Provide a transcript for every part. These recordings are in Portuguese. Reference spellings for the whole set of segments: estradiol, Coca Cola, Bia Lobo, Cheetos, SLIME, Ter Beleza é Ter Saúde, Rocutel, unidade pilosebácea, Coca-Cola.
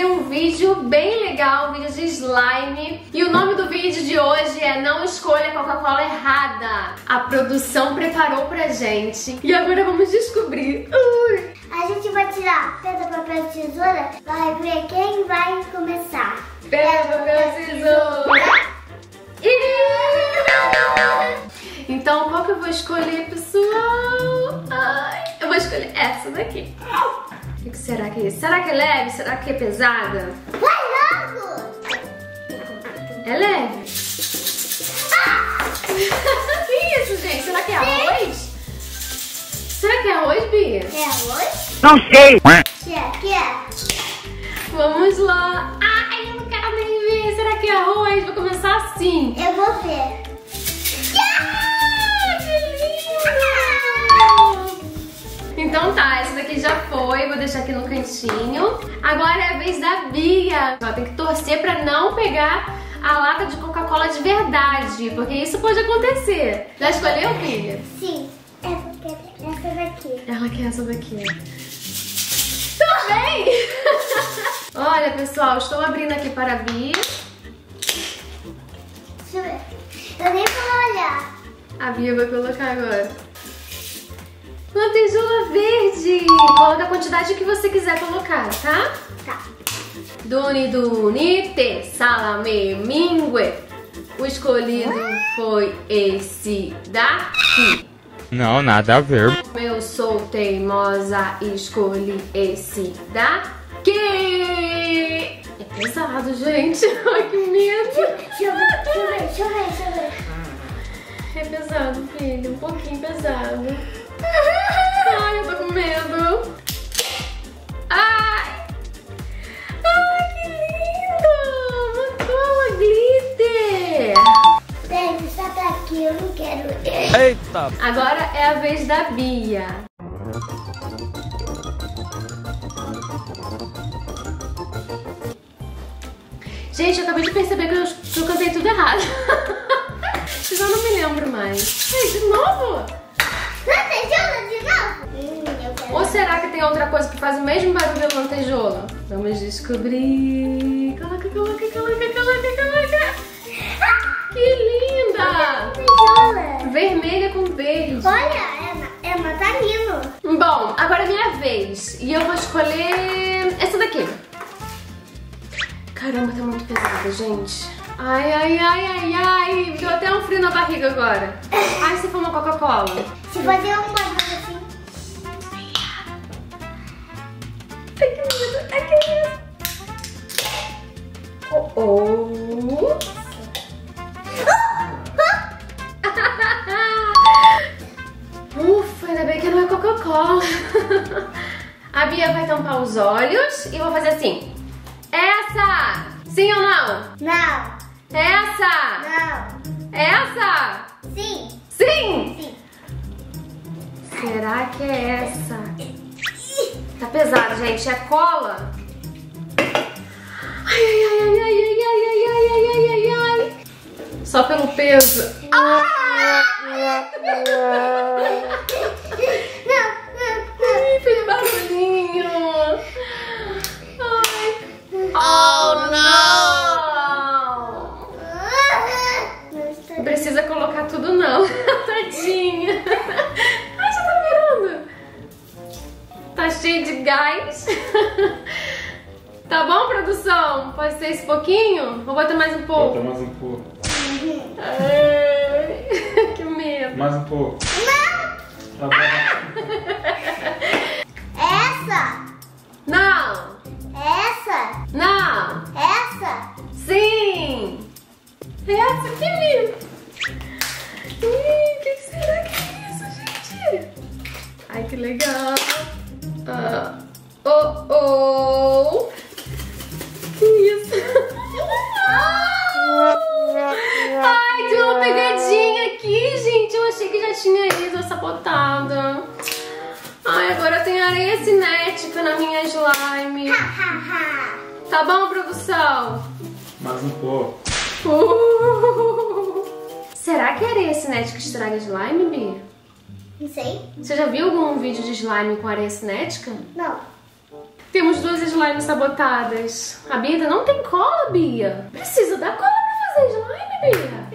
trazer um vídeo bem legal, um vídeo de slime. E o nome do vídeo de hoje é Não Escolha Coca-Cola Errada. A produção preparou pra gente e agora vamos descobrir. A gente vai tirar pedra, papel, tesoura, vai ver quem vai começar. Pedra, papel, tesoura. Então qual que eu vou escolher, pessoal? Ai, eu vou escolher essa daqui. O que será que é isso? Será que é leve? Será que é pesada? Vai logo! É leve? Que isso, gente? Será que é arroz? Será que é arroz, Bia? É arroz? Não sei! Vamos lá! Ai, eu não quero nem ver! Será que é arroz? Vou começar assim! Eu vou ver! Então tá, essa daqui já foi, vou deixar aqui no cantinho. Agora é a vez da Bia. Ela tem que torcer pra não pegar a lata de Coca-Cola de verdade, porque isso pode acontecer. Já escolheu, Bia? Sim, essa daqui. Ela quer essa daqui. Tô bem! Olha, pessoal, estou abrindo aqui para a Bia. Deixa eu ver. Eu nem vou olhar. A Bia vai colocar agora. Uma tesoura verde! Coloca a quantidade que você quiser colocar, tá? Tá. Duni dunite, salame mingue. O escolhido foi esse daqui. Não, nada a ver. Eu sou teimosa e escolhi esse daqui. É pesado, gente. Ai, que medo. Deixa eu ver. É pesado, filho. Um pouquinho pesado. Ai, eu tô com medo. Ai! Ai, que lindo! Uma cola glitter! Pega, está daqui, eu não quero. Eita! Agora é a vez da Bia. Gente, eu acabei de perceber que eu cantei tudo errado. Eu já não me lembro mais. Ei, de novo? Ou será que tem outra coisa que faz o mesmo barulho que a lantejola? Vamos descobrir. Coloca. Ah, que linda! Vermelha com verde. Olha, é matarino. Bom, agora é minha vez. E eu vou escolher essa daqui. Caramba, tá muito pesada, gente. Ai, me deu até um frio na barriga agora. Ai, se for uma Coca-Cola. Se fazer um bagulho assim. Ai, que medo. Oh. Ufa, ainda bem que não é Coca-Cola. A Bia vai tampar os olhos e vou fazer assim. Essa! Sim ou não? Não. Essa? Não. Essa? Sim. Sim? Sim. Será que é essa? Tá pesado, gente. É cola? Ai. Só pelo peso. Não. Fez barulhinho. Ai. Oh, não. Não precisa colocar tudo não, tadinha. Ai, já tá virando. Tá cheio de gás. Tá bom, produção? Pode ser esse pouquinho? Vou botar mais um pouco. Bota mais um pouco. Ai, que medo. Mais um pouco. Não! Tá bom. Essa? Não. Essa? Não. Essa? Sim. Essa, que lindo. Que será que é isso, gente? Ai, que legal! Que isso? Ai, deu uma pegadinha aqui, gente! Eu achei que já tinha isso, essa botada. Ai, agora tem areia cinética na minha slime. Tá bom, produção? Mais um pouco. Será que é areia cinética que estraga slime, Bia? Não sei. Você já viu algum vídeo de slime com areia cinética? Não. Temos as duas slime sabotadas. A Bia ainda não tem cola, Bia. Precisa dar cola pra fazer slime, Bia. É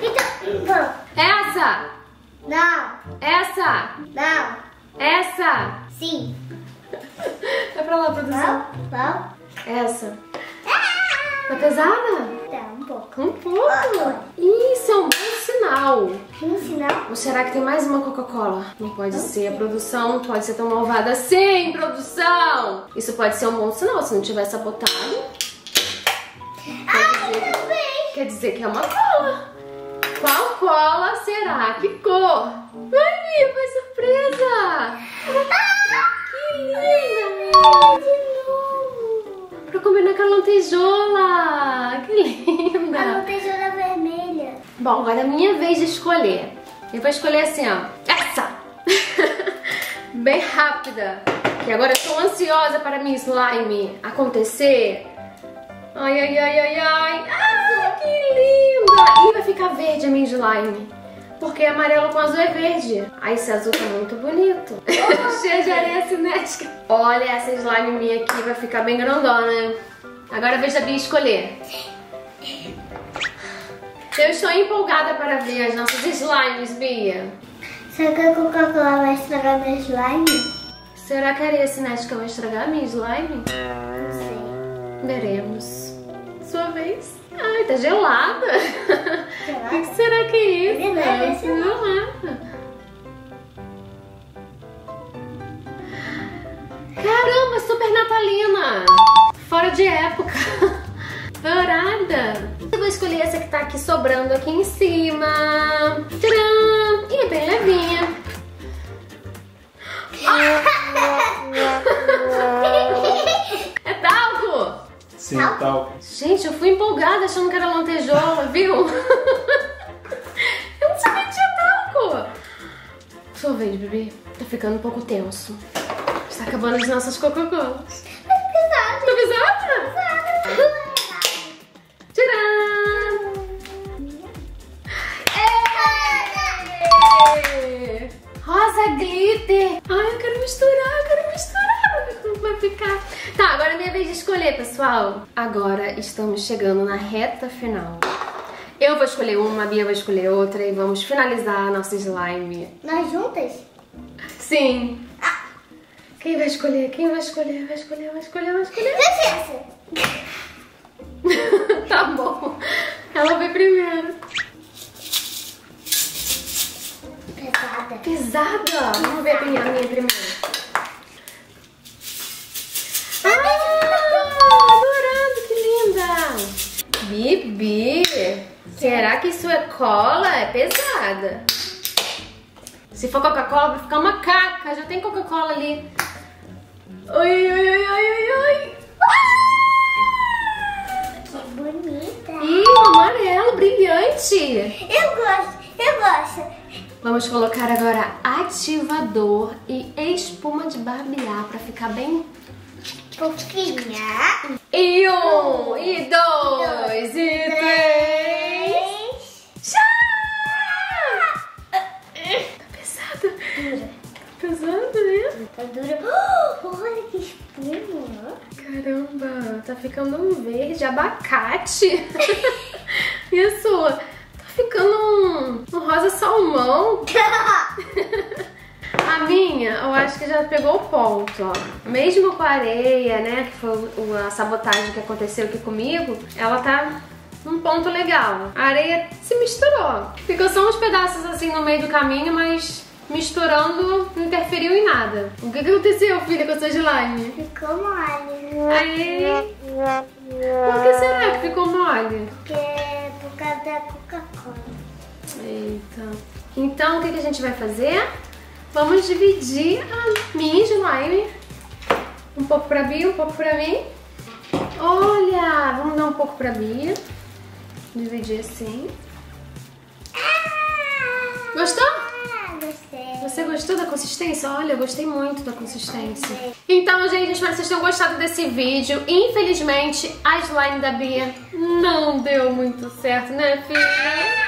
verdade. Então... Essa. Não. Essa. Não. Essa. Sim. Vai pra lá, produção. Não. Essa. Tá pesada? Tá, um pouco. Um pouco? Isso é um bom sinal. Um sinal? Ou será que tem mais uma Coca-Cola? Não pode ser, a produção não pode ser tão malvada assim, produção! Isso pode ser um bom sinal, se não tiver sabotado. Ai, dizer... também! Quer dizer que é uma cola. Qual cola será? Que cor? Ai, Bia, foi surpresa! Que linda! Pra combinar com a lantejola. Que linda. A lantejola vermelha. Bom, agora é minha vez de escolher. Eu vou escolher assim, ó. Essa! Bem rápida. Que agora eu estou ansiosa para minha slime acontecer. Ai, ai, ai, ai, ai. Ah, que linda. E vai ficar verde a minha slime. Porque amarelo com azul é verde. Ai, esse azul tá muito bonito. Cheio de areia cinética. Olha, essa slime minha aqui vai ficar bem grandona. Agora veja a Bia escolher. Eu estou empolgada para ver as nossas slimes, Bia. Será que a Coca-Cola vai estragar minha slime? Será que a areia cinética vai estragar minha slime? Não sei. Veremos. Sua vez. Ai, tá gelada. Gelada? O que será que é isso? Gelada. Caramba, super natalina! Fora de época! Dourada! Eu vou escolher essa que tá aqui sobrando aqui em cima. Tcharam! E é bem levinha. É talco? Sim, é talco. Gente, eu fui empolgada achando que era lantejola, viu? Eu não sabia que tinha talco. Sua vez, bebê. Tá ficando um pouco tenso. Tá acabando as nossas Coca-Colas. Tá pesada? Tá pesada. Tcharam! Rosa glitter. Ai, eu quero misturar. Como vai ficar? Tá, agora é minha vez de escolher, pessoal. Agora estamos chegando na reta final. Eu vou escolher uma, a Bia vai escolher outra e vamos finalizar a nossa slime. Nós juntas? Sim. Quem vai escolher? Vai escolher. Tá bom. Ela vai primeiro. Pesada? Vamos ver a minha primeiro. Ah, adorando, que linda. Bibi, será que isso é cola? É pesada. Se for Coca-Cola, vai ficar uma caca. Já tem Coca-Cola ali. Oi. Que bonita. Ih, amarelo, brilhante. Eu gosto. Vamos colocar agora ativador e espuma de barbear pra ficar bem... pouquinha. E um, e dois, e três. Tchau! Tá pesado? Tá pesado, né? Tá dura. Olha que espuma. Caramba, tá ficando um verde abacate. E a sua? Tá ficando um rosa salmão. A minha, eu acho que já pegou o ponto, ó. Mesmo com a areia, né, que foi a sabotagem que aconteceu aqui comigo, ela tá num ponto legal. A areia se misturou. Ficou só uns pedaços assim no meio do caminho, mas... misturando, não interferiu em nada. O que aconteceu, filha, com a sua slime? Ficou mole. Aí. Por que será que ficou mole? Porque é por causa da Coca-Cola. Eita. Então, o que a gente vai fazer? Vamos dividir a minha slime. Um pouco pra Bia, um pouco pra mim. Olha, vamos dar um pouco pra Bia. Dividir assim. Gostou? Você gostou da consistência? Olha, eu gostei muito da consistência. Então, gente, espero que vocês tenham gostado desse vídeo. Infelizmente, a slime da Bia não deu muito certo, né, filha?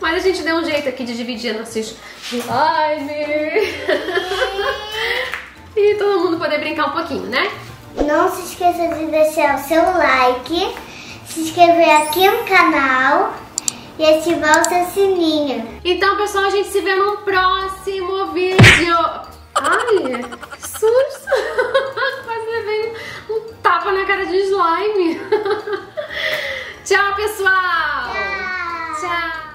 Mas a gente deu um jeito aqui de dividir nossos slime. e todo mundo poder brincar um pouquinho, né? Não se esqueça de deixar o seu like, se inscrever aqui no canal e ativar o seu sininho. Então, pessoal, a gente se vê no próximo vídeo. Ai, que susto! Quase levei um tapa na cara de slime. Tchau, pessoal! Tchau! Tchau!